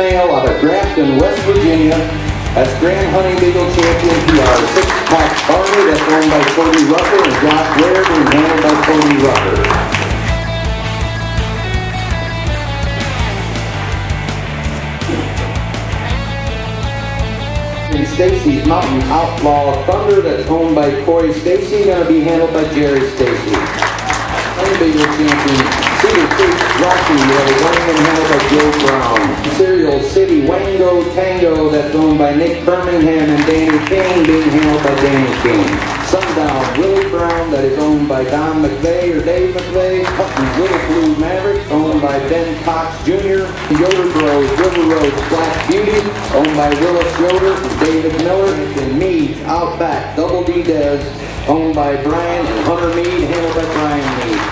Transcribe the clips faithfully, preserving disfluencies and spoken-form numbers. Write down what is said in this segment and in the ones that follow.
male out of Grafton, West Virginia. That's Grand Honey Beagle Champion P R. Six-pack Army, that's owned by Cody Rucker and Josh Laird and handled by Cody Rucker. Stacy's Mountain Outlaw Thunder, that's owned by Corey Stacy, going to be handled by Jerry Stacy. Honey Beagle Champion, Cedar Creek Rocky, that is running and handled by Joe Brown. Serial City Wango Tango, that's owned by Nick Birmingham and Danny King, being handled by Danny King. Sundown Willie Brown, that is owned by Don McVeigh or Dave McVeigh. Putnam's Little Blue Maverick, owned by Ben Cox Junior Yoder Bros, River Roads Black Beauty, owned by Willis Loder and David Miller, and Mead's Outback Double D Des, owned by Brian and Hunter Mead, handled by Brian Mead.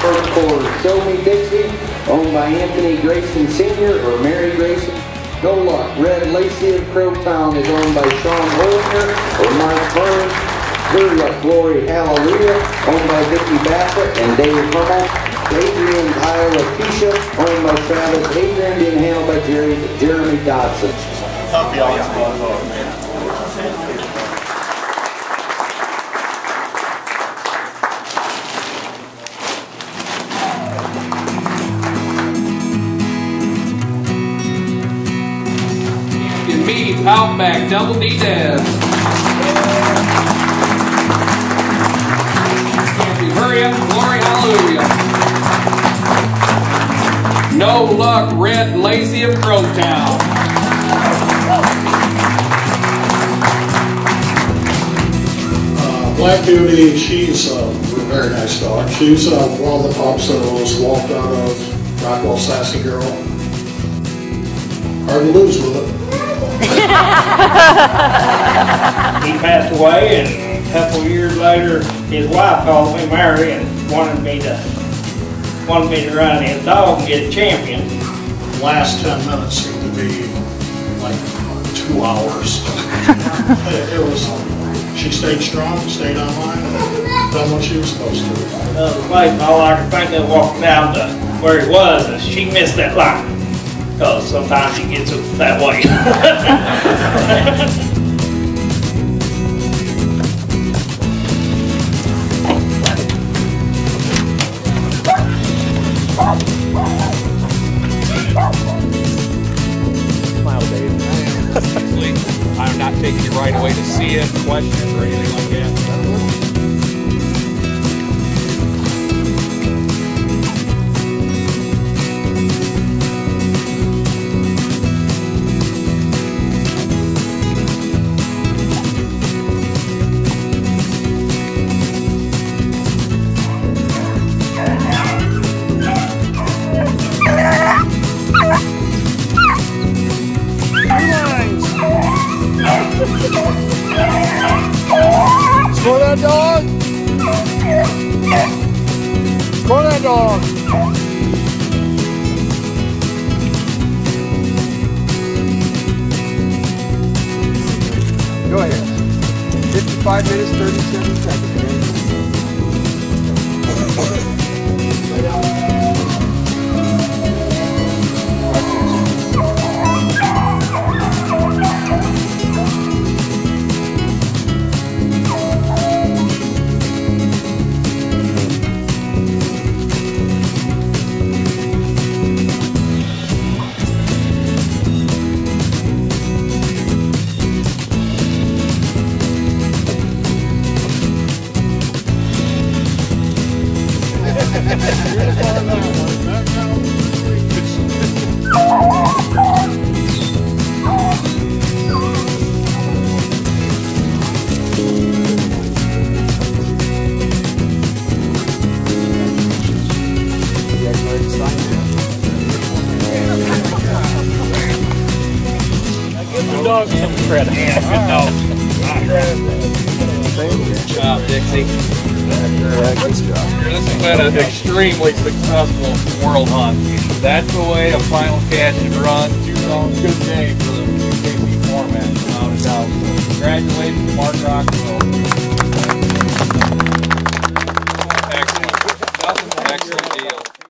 First quarter, Dolphy Dixie, owned by Anthony Grayson Senior or Mary Grayson. No Luck, Red Lacy of Pro Town is owned by Sean Walter or Mike Burns. Gloria Glory Hallelujah, owned by Vicki Bassett and David Hummel. Adrian's Isle of Keisha, owned by Travis Adrian, being handled by Jerry, Jeremy Dodson. Copy all your love, man. In Mead's Outback Double D Des. Hurry Up, Glory Hallelujah. No Luck, Red Lacy of Pro Town. Uh, Black Beauty, she's uh, a very nice dog. She's uh, one of the pups that was walked out of Rockwell Sassy Girl. Hard to lose with it. He passed away, and a couple years later, his wife called me, Mary, and wanted me to. wanted me to run his dog and get a champion. The last ten minutes seemed to be like two hours. it, it was, she stayed strong, stayed online, done what she was supposed to. Uh, the place, all I could think of walking down to where he was, and she missed that line. Because sometimes he gets it that way. Right away to see it, questions or anything like extremely successful world hunt. That's the way a final catch and run. Two dogs, good day for the K P format, without a doubt. So congratulations, Mark Rockwell.